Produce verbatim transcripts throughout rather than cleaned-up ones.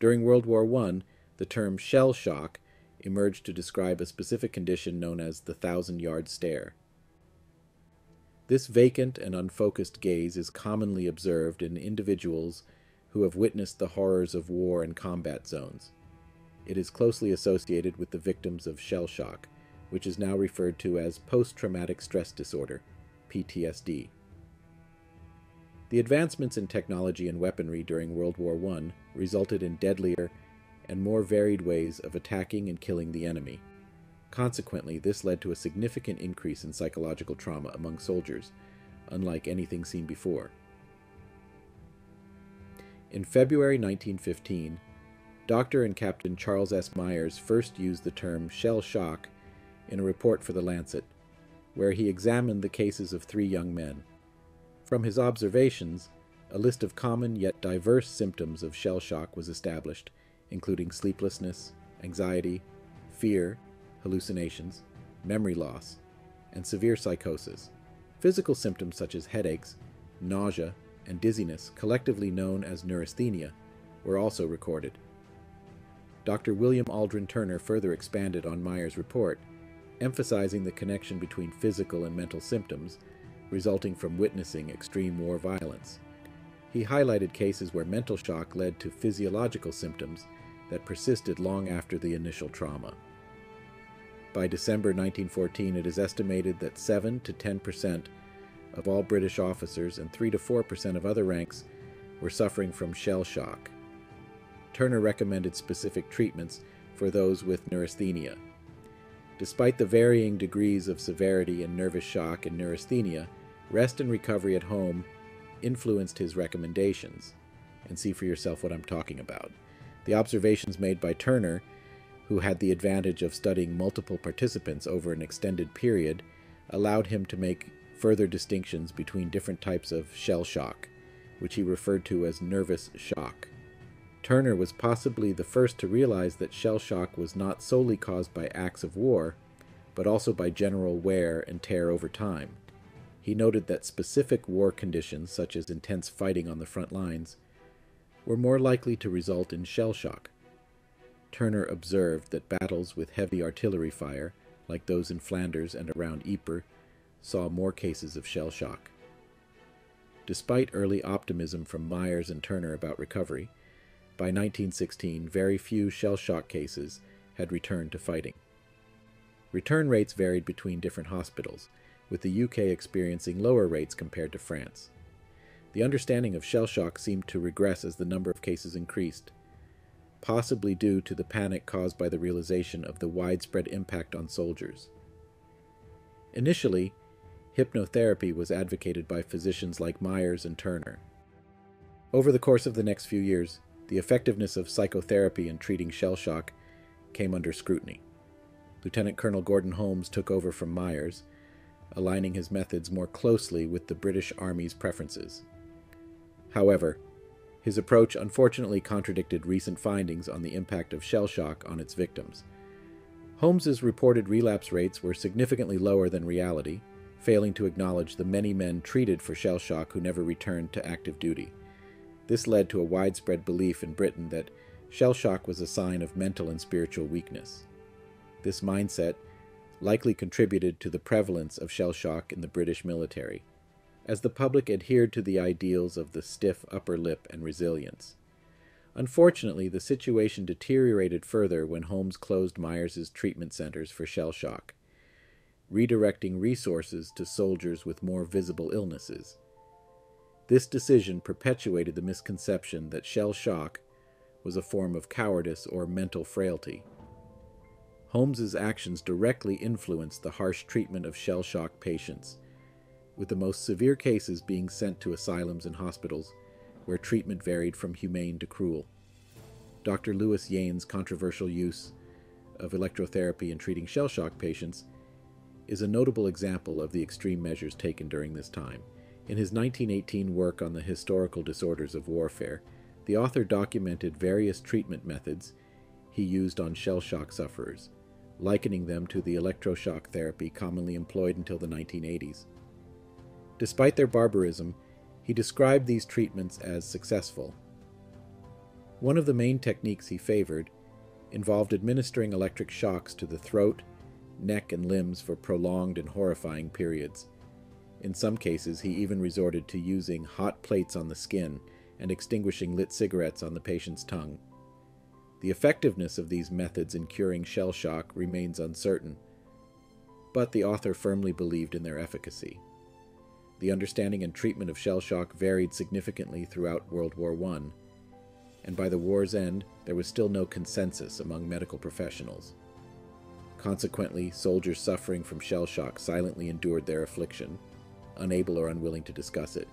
During World War One, the term shell shock emerged to describe a specific condition known as the thousand-yard stare. This vacant and unfocused gaze is commonly observed in individuals who have witnessed the horrors of war and combat zones. It is closely associated with the victims of shell shock, which is now referred to as post-traumatic stress disorder, P T S D. The advancements in technology and weaponry during World War One resulted in deadlier and more varied ways of attacking and killing the enemy. Consequently, this led to a significant increase in psychological trauma among soldiers, unlike anything seen before. In February nineteen fifteen, Doctor and Captain Charles S. Myers first used the term shell shock in a report for The Lancet, where he examined the cases of three young men. From his observations, a list of common yet diverse symptoms of shell shock was established, including sleeplessness, anxiety, fear, hallucinations, memory loss, and severe psychosis. Physical symptoms such as headaches, nausea, and dizziness, collectively known as neurasthenia, were also recorded. Doctor William Aldren Turner further expanded on Myers' report, emphasizing the connection between physical and mental symptoms resulting from witnessing extreme war violence. He highlighted cases where mental shock led to physiological symptoms that persisted long after the initial trauma. By December nineteen fourteen, it is estimated that seven to ten percent of all British officers and three to four percent of other ranks were suffering from shell shock. Turner recommended specific treatments for those with neurasthenia. Despite the varying degrees of severity in nervous shock and neurasthenia, rest and recovery at home influenced his recommendations. And see for yourself what I'm talking about. The observations made by Turner, who had the advantage of studying multiple participants over an extended period, allowed him to make further distinctions between different types of shell shock, which he referred to as nervous shock. Turner was possibly the first to realize that shell shock was not solely caused by acts of war, but also by general wear and tear over time. He noted that specific war conditions, such as intense fighting on the front lines, were more likely to result in shell shock. Turner observed that battles with heavy artillery fire, like those in Flanders and around Ypres, saw more cases of shell shock. Despite early optimism from Myers and Turner about recovery, by nineteen sixteen, very few shell shock cases had returned to fighting. Return rates varied between different hospitals, with the U K experiencing lower rates compared to France. The understanding of shell shock seemed to regress as the number of cases increased, possibly due to the panic caused by the realization of the widespread impact on soldiers. Initially, hypnotherapy was advocated by physicians like Myers and Turner. Over the course of the next few years, the effectiveness of psychotherapy in treating shell shock came under scrutiny. Lieutenant Colonel Gordon Holmes took over from Myers, aligning his methods more closely with the British Army's preferences. However, his approach unfortunately contradicted recent findings on the impact of shell shock on its victims. Holmes's reported relapse rates were significantly lower than reality, failing to acknowledge the many men treated for shell shock who never returned to active duty. This led to a widespread belief in Britain that shell shock was a sign of mental and spiritual weakness. This mindset likely contributed to the prevalence of shell shock in the British military, as the public adhered to the ideals of the stiff upper lip and resilience. Unfortunately, the situation deteriorated further when Holmes closed Myers' treatment centers for shell shock, redirecting resources to soldiers with more visible illnesses. This decision perpetuated the misconception that shell shock was a form of cowardice or mental frailty. Holmes's actions directly influenced the harsh treatment of shell shock patients, with the most severe cases being sent to asylums and hospitals, where treatment varied from humane to cruel. Doctor Lewis Yane's controversial use of electrotherapy in treating shell shock patients is a notable example of the extreme measures taken during this time. In his nineteen eighteen work on the historical disorders of warfare, the author documented various treatment methods he used on shell shock sufferers, likening them to the electroshock therapy commonly employed until the nineteen eighties. Despite their barbarism, he described these treatments as successful. One of the main techniques he favored involved administering electric shocks to the throat, neck, and limbs for prolonged and horrifying periods. In some cases, he even resorted to using hot plates on the skin and extinguishing lit cigarettes on the patient's tongue. The effectiveness of these methods in curing shell shock remains uncertain, but the author firmly believed in their efficacy. The understanding and treatment of shell shock varied significantly throughout World War One, and by the war's end, there was still no consensus among medical professionals. Consequently, soldiers suffering from shell shock silently endured their affliction, unable or unwilling to discuss it.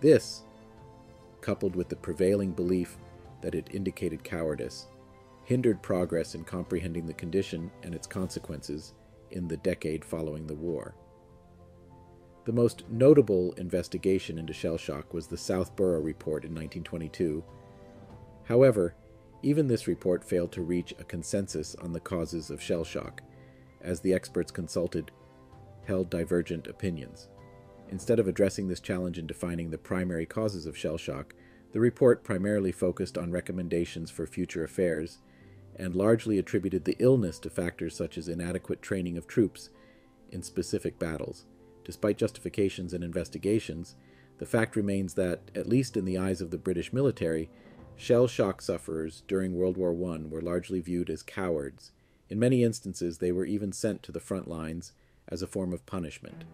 This, coupled with the prevailing belief that it indicated cowardice, hindered progress in comprehending the condition and its consequences in the decade following the war. The most notable investigation into shell shock was the Southborough report in nineteen twenty-two. However, even this report failed to reach a consensus on the causes of shell shock, as the experts consulted held divergent opinions. Instead of addressing this challenge and defining the primary causes of shell shock, the report primarily focused on recommendations for future affairs and largely attributed the illness to factors such as inadequate training of troops in specific battles. Despite justifications and investigations, the fact remains that, at least in the eyes of the British military, shell shock sufferers during World War One were largely viewed as cowards. In many instances, they were even sent to the front lines as a form of punishment.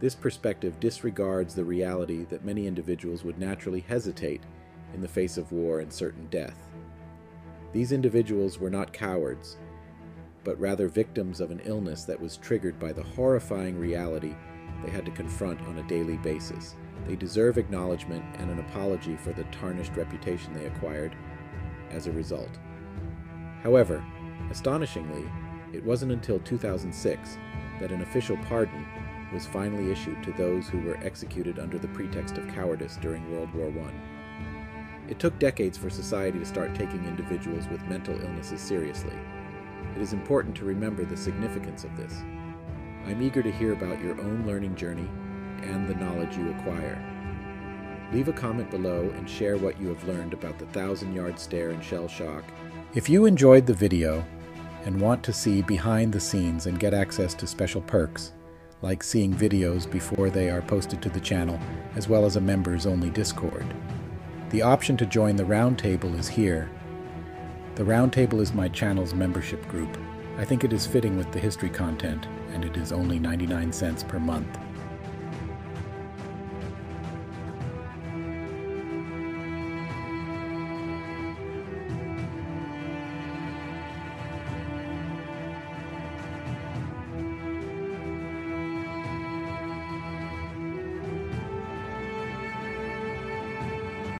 This perspective disregards the reality that many individuals would naturally hesitate in the face of war and certain death. These individuals were not cowards, but rather victims of an illness that was triggered by the horrifying reality they had to confront on a daily basis. They deserve acknowledgement and an apology for the tarnished reputation they acquired as a result. However, astonishingly, it wasn't until two thousand six that an official pardon was finally issued to those who were executed under the pretext of cowardice during World War One. It took decades for society to start taking individuals with mental illnesses seriously. It is important to remember the significance of this. I'm eager to hear about your own learning journey and the knowledge you acquire. Leave a comment below and share what you have learned about the thousand-yard stare and shell shock. If you enjoyed the video and want to see behind the scenes and get access to special perks, like seeing videos before they are posted to the channel, as well as a members-only Discord. The option to join the Roundtable is here. The Roundtable is my channel's membership group. I think it is fitting with the history content, and it is only ninety-nine cents per month.